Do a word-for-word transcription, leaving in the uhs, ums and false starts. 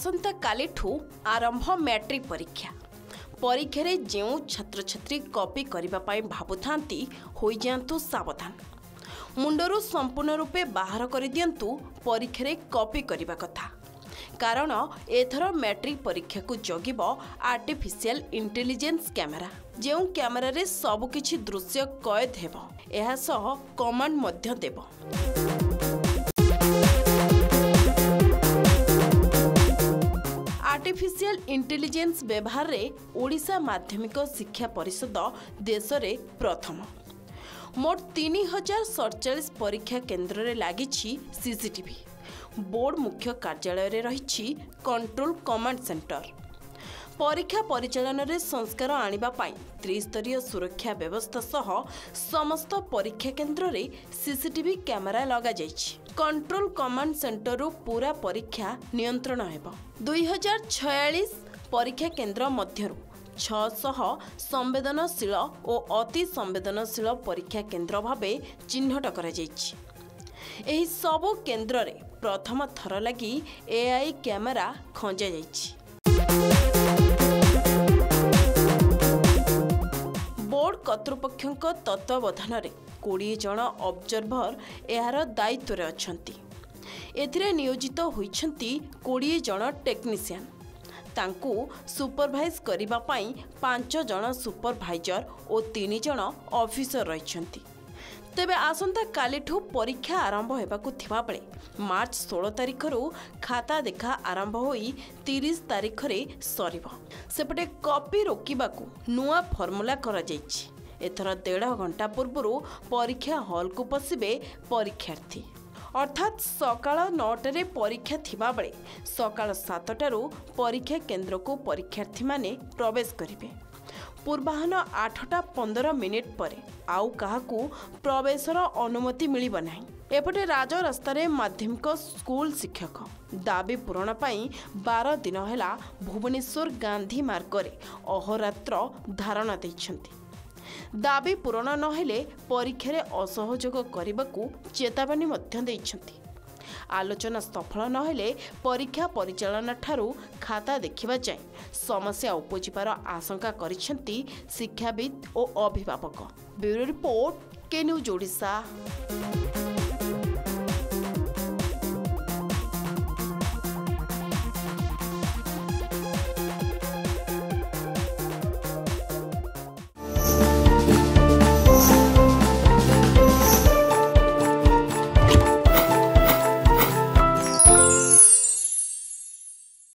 आसंता काली ठू आरंभ मैट्रिक परीक्षा परीक्षा रे जो छात्र छात्री कॉपी करिबा पाई भाबुथांती होई जांतु सावधान मुंडरू संपूर्ण रूपे बाहर कर दियंतु परीक्षा रे कॉपी करिबा कथा कारण एथर मैट्रिक परीक्षा को जगिबो आर्टिफिशियल इंटेलिजेंस कैमेरा जो कैमेरा रे सब किछि दृश्य कैद हेबो एहा सह कमांड मध्य देबो। आर्टिफिशियल इंटेलिजेंस व्यवहार रे ओडिशा माध्यमिक शिक्षा परिषद देश रे प्रथम मोट तीन हजार सैंतालीस परीक्षा केन्द्र रे लगी सीसीटीवी बोर्ड मुख्य कार्यालय रे रही कंट्रोल कमांड सेंटर परीक्षा परिचालन रे संस्कार आनिबा पाई त्रिस्तरीय सुरक्षा व्यवस्था सह समस्त परीक्षा केन्द्र रे सीसीटीवी कैमेरा लगा जाइछि। कंट्रोल कमांड सेंटर रो पूरा परीक्षा नियंत्रण हेबो। दो हज़ार छियालीस परीक्षा केन्द्र मध्यरु छह सौ संवेदनशील और अति संवेदनशील परीक्षा केन्द्र भाबे चिन्हट करा जाइछि। एही सबो केन्द्र रे प्रथम थर लागि एआई कैमेरा खोंजा जाइछि। बोर्ड कर्तृपक्षक तत्वावधान रे बीस जन ऑब्जर्वर यार दायित्व रे अछंती एथिरे नियोजित होइछंती बीस जन टेक्नीशियन तांकू सुपरवाइज करिबा पाई पांच जन सुपरवाइजर और तीन जन ऑफिसर रहिछंती। तेबे आसंता कालीठू परीक्षा आरंभ हेबाकू थिबा बेले मार्च सोलह तारिख रु खाता देखा आरंभ होई तीस तारिख रे सरीबो। सेपटे कॉपी रोकिबाकू नुआ फॉर्मूला करा जाइछि। एथर डेढ़ घंटा पूर्व परीक्षा हॉल को पसिबे परीक्षार्थी अर्थात सकाळ नौटारे परीक्षा थिबा बेले सकाळ सातटारू परीक्षा केन्द्र को परीक्षार्थी माने प्रवेश करिबे। पूर्वाहन आठटा पंदर मिनिट पर आउ काहाकू प्रवेशर अनुमति मिलिबो नाही। एपटे राज रास्तारे माध्यमिक स्कूल शिक्षक दाबी पूरण पाई बारह दिन हेला भुवनेश्वर गांधी मार्गरे अहोरात्र धारणा दैछंती। दाबी पूरण न हेले परीक्षा रे असहयोग करिबाकू चेतावनी मध्ये दैछंती। आलोचना सफल न हेले परीक्षा परिचालन ठारू खाता देखिबा जाय समस्या उपजिबार आशंका करिसेंती शिक्षाविद और अभिभावक। ब्यूरो रिपोर्ट के न्यूज ओडिशा।